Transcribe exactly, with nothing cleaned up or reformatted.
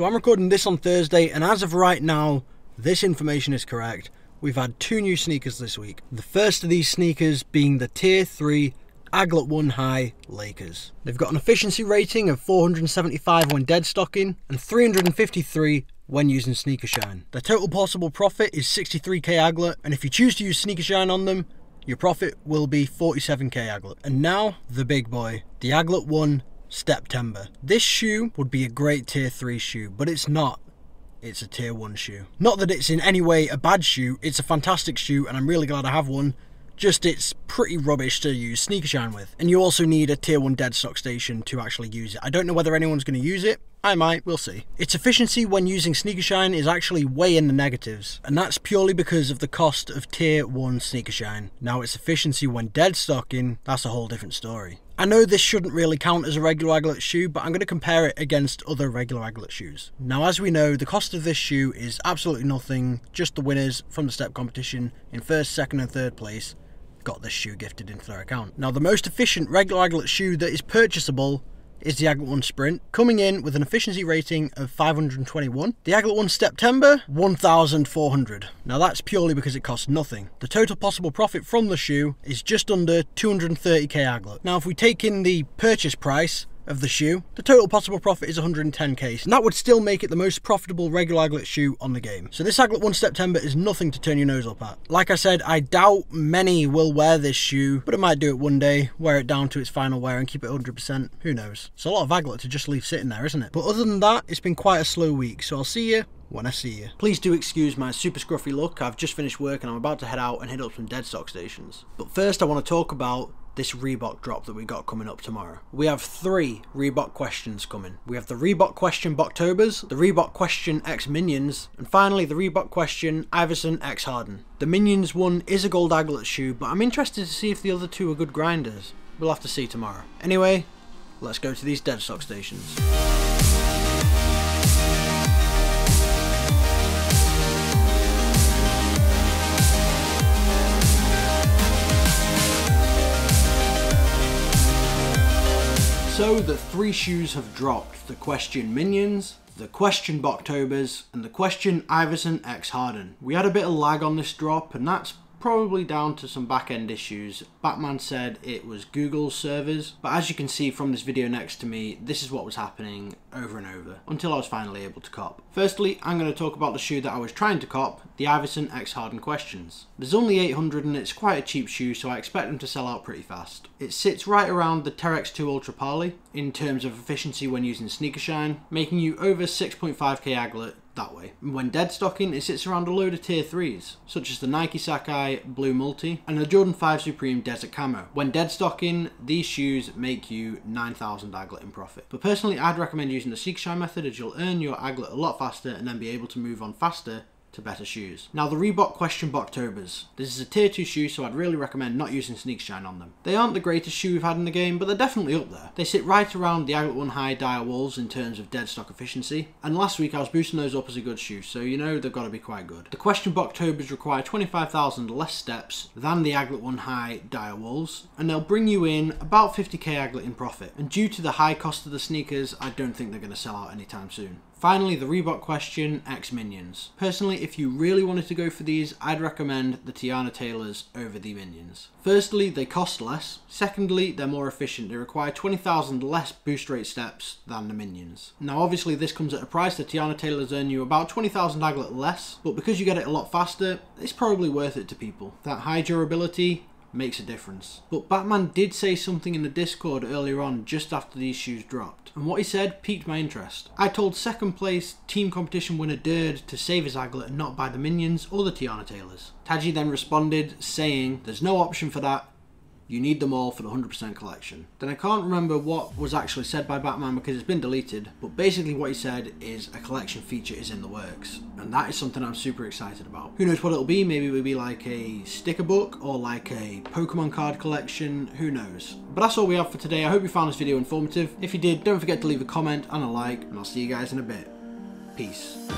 So I'm recording this on Thursday, and as of right now, this information is correct. We've had two new sneakers this week. The first of these sneakers being the Tier three Aglet One High Lakers. They've got an efficiency rating of four hundred seventy-five when dead stocking and three hundred fifty-three when using Sneaker Shine. Their total possible profit is sixty-three K Aglet, and if you choose to use Sneaker Shine on them, your profit will be forty-seven K Aglet. And now, the big boy, the Aglet One Steptember. This shoe would be a great tier three shoe, but it's not. It's a tier one shoe. Not that it's in any way a bad shoe, it's a fantastic shoe and I'm really glad I have one, just it's pretty rubbish to use Sneaker Shine with. And you also need a tier one deadstock station to actually use it. I don't know whether anyone's going to use it, I might, we'll see. Its efficiency when using Sneaker Shine is actually way in the negatives, and that's purely because of the cost of tier one Sneaker Shine. Now its efficiency when dead stocking, that's a whole different story. I know this shouldn't really count as a regular Aglet shoe, but I'm going to compare it against other regular Aglet shoes. Now as we know, the cost of this shoe is absolutely nothing, just the winners from the step competition in first, second and third place got this shoe gifted into their account. Now the most efficient regular Aglet shoe that is purchasable is the Aglet One Sprint, coming in with an efficiency rating of five hundred twenty-one. The Aglet One Steptember, one thousand four hundred. Now that's purely because it costs nothing. The total possible profit from the shoe is just under two hundred thirty K Aglet. Now if we take in the purchase price of the shoe, the total possible profit is one hundred ten K, and that would still make it the most profitable regular Aglet shoe on the game. So this Aglet One Steptember is nothing to turn your nose up at. Like I said, I doubt many will wear this shoe, but it might do it one day, wear it down to its final wear and keep it one hundred percent, who knows. It's a lot of Aglet to just leave sitting there, isn't it? But other than that, it's been quite a slow week, so I'll see you when I see you. Please do excuse my super scruffy look, I've just finished work and I'm about to head out and hit up some deadstock stations. But first I want to talk about this Reebok drop that we got coming up tomorrow. We have three Reebok questions coming. We have the Reebok Question Boktobers, the Reebok Question X Minions, and finally the Reebok Question Iverson X Harden. The Minions one is a gold Aglet shoe, but I'm interested to see if the other two are good grinders. We'll have to see tomorrow. Anyway, let's go to these deadstock stations. So the three shoes have dropped, the Question Minions, the Question Boktobers, and the Question Iverson X Harden. We had a bit of lag on this drop, and that's probably down to some back-end issues. Batman said it was Google's servers, but as you can see from this video next to me, this is what was happening over and over, until I was finally able to cop. Firstly, I'm going to talk about the shoe that I was trying to cop, the Iverson X Harden Questions. There's only eight hundred and it's quite a cheap shoe, so I expect them to sell out pretty fast. It sits right around the Terrex two Ultra Pali, in terms of efficiency when using Sneaker Shine, making you over six point five K Aglet that way. When dead stocking, it sits around a load of tier threes, such as the Nike Sakai Blue Multi and the Jordan five Supreme Desert Camo. When dead stocking, these shoes make you nine thousand Aglet in profit. But personally, I'd recommend using the Sneaker Shine method, as you'll earn your Aglet a lot faster and then be able to move on faster to better shoes. Now the Reebok Question Boktobers. This is a tier two shoe, so I'd really recommend not using Sneaker Shine on them. They aren't the greatest shoe we've had in the game, but they're definitely up there. They sit right around the Aglet One High Dire Wolves in terms of deadstock efficiency, and last week I was boosting those up as a good shoe, so you know they've got to be quite good. The Question Boktobers require twenty-five thousand less steps than the Aglet One High Dire Wolves, and they'll bring you in about fifty K Aglet in profit, and due to the high cost of the sneakers, I don't think they're going to sell out anytime soon. Finally, the Reebok Question X Minions. Personally, if you really wanted to go for these, I'd recommend the Tiana Taylors over the Minions. Firstly, they cost less. Secondly, they're more efficient. They require twenty thousand less boost rate steps than the Minions. Now, obviously, this comes at a price. The Tiana Taylors earn you about twenty thousand Aglet less, but because you get it a lot faster, it's probably worth it to people. That high durability makes a difference. But Batman did say something in the Discord earlier on, just after these shoes dropped, and what he said piqued my interest. I told second place team competition winner Derd to save his Aglet and not buy the Minions or the Tiana Taylors. Taji then responded saying, there's no option for that, you need them all for the one hundred percent collection. Then I can't remember what was actually said by Batman because it's been deleted, but basically what he said is a collection feature is in the works, and that is something I'm super excited about. Who knows what it'll be, maybe it'll be like a sticker book or like a Pokemon card collection, who knows. But that's all we have for today. I hope you found this video informative. If you did, don't forget to leave a comment and a like, and I'll see you guys in a bit. Peace.